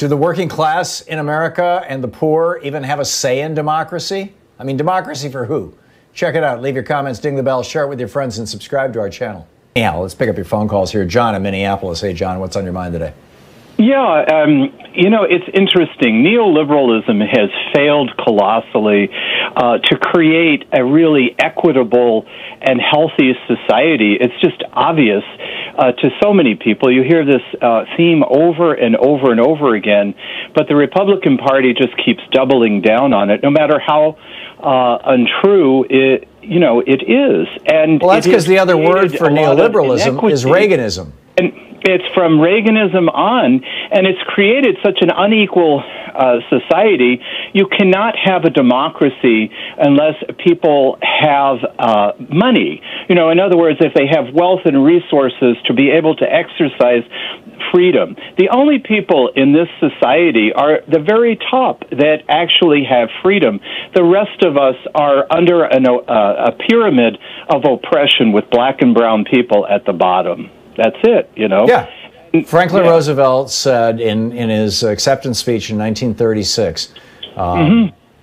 Do the working class in America and the poor even have a say in democracy? I mean, democracy for who? Check it out. Leave your comments, ding the bell, share it with your friends, and subscribe to our channel. Yeah, let's pick up your phone calls here. John in Minneapolis. Hey, John, what's on your mind today? Yeah, you know, it's interesting. Neoliberalism has failed colossally to create a really equitable and healthy society. It's just obvious to so many people. You hear this theme over and over and over again, but the Republican Party just keeps doubling down on it, no matter how untrue it, you know, it is. And well, that's because the other word for neoliberalism is Reaganism. And it's from Reaganism on, and it's created such an unequal society. You cannot have a democracy unless people have money. You know, in other words, if they have wealth and resources to be able to exercise freedom. The only people in this society are the very top that actually have freedom. The rest of us are under a pyramid of oppression with black and brown people at the bottom. That's it, you know? Yeah. Franklin Roosevelt said in his acceptance speech in 1936,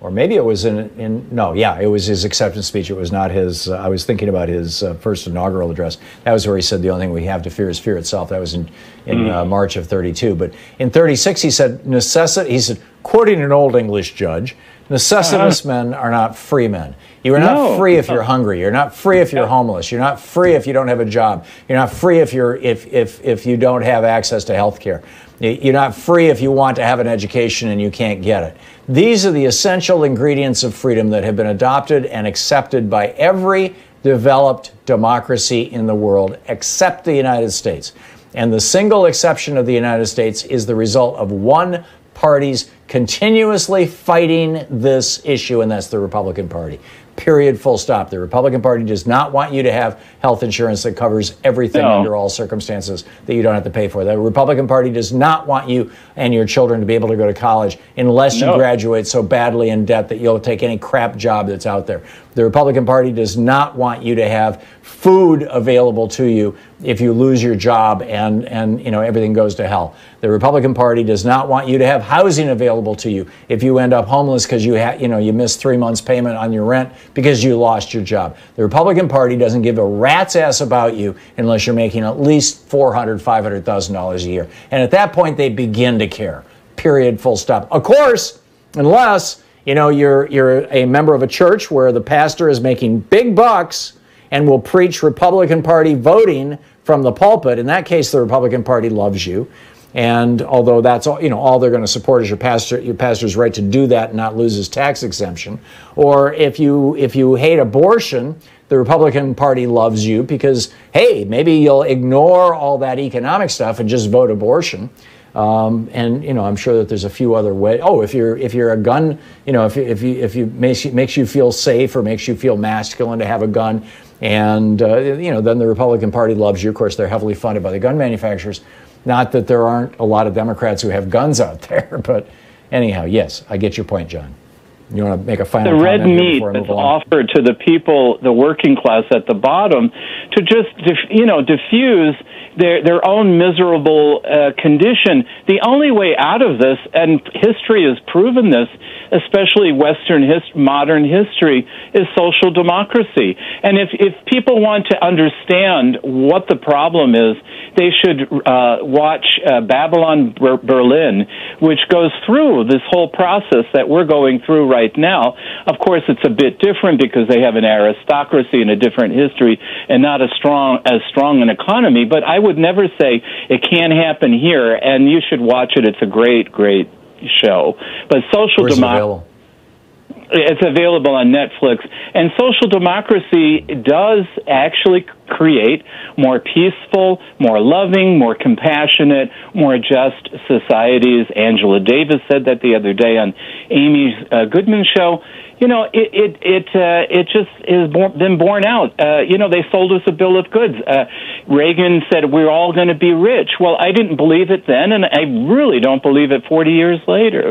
or maybe it was it was his acceptance speech. It was not his, I was thinking about his first inaugural address. That was where he said the only thing we have to fear is fear itself. That was in March of 32. But in 36, he said, quoting an old English judge, necessitous men are not free men. You are not free if you're hungry. You're not free if you're homeless. You're not free if you don't have a job. You're not free if you're if you don't have access to health care. You're not free if you want to have an education and you can't get it. These are the essential ingredients of freedom that have been adopted and accepted by every developed democracy in the world except the United States. And the single exception of the United States is the result of one party's continuously fighting this issue, and that's the Republican Party. Period, full stop. The Republican Party does not want you to have health insurance that covers everything under all circumstances that you don't have to pay for. The Republican Party does not want you and your children to be able to go to college unless you graduate so badly in debt that you'll take any crap job that's out there. The Republican Party does not want you to have food available to you if you lose your job and you know everything goes to hell. The Republican Party does not want you to have housing available to you if you end up homeless because you missed 3 months payment on your rent because you lost your job. The Republican Party doesn't give a rat's ass about you unless you're making at least $400,000, $500,000 a year. And at that point, they begin to care. Period, full stop. Of course, unless, you know, you're a member of a church where the pastor is making big bucks and will preach Republican Party voting from the pulpit. In that case, the Republican Party loves you. And although that's all, you know, all they're going to support is your pastor's right to do that and not lose his tax exemption. Or if you hate abortion, the Republican Party loves you because, hey, maybe you'll ignore all that economic stuff and just vote abortion. And you know, I'm sure that there's a few other ways. Oh, if you're a gun, you know, makes you feel safe or makes you feel masculine to have a gun, and you know, then the Republican Party loves you. Of course, they're heavily funded by the gun manufacturers. Not that there aren't a lot of Democrats who have guns out there, but anyhow, yes, I get your point, John. You want to make a final comment? The red meat that's offered to the people, the working class at the bottom, to just, you know, diffuse their own miserable condition. The only way out of this, and history has proven this, especially Western modern history, is social democracy. And if people want to understand what the problem is, they should watch Babylon Berlin, which goes through this whole process that we're going through right now. Of course, it's a bit different because they have an aristocracy and a different history and not as strong an economy, but I would never say it can't happen here, and you should watch it. It's a great, great show. But social democracy, it's available on Netflix, and social democracy does actually create more peaceful, more loving, more compassionate, more just societies. Angela Davis said that the other day on Amy Goodman show. You know, it just has been borne out. You know, they sold us a bill of goods. Reagan said we're all going to be rich. Well, I didn't believe it then, and I really don't believe it 40 years later.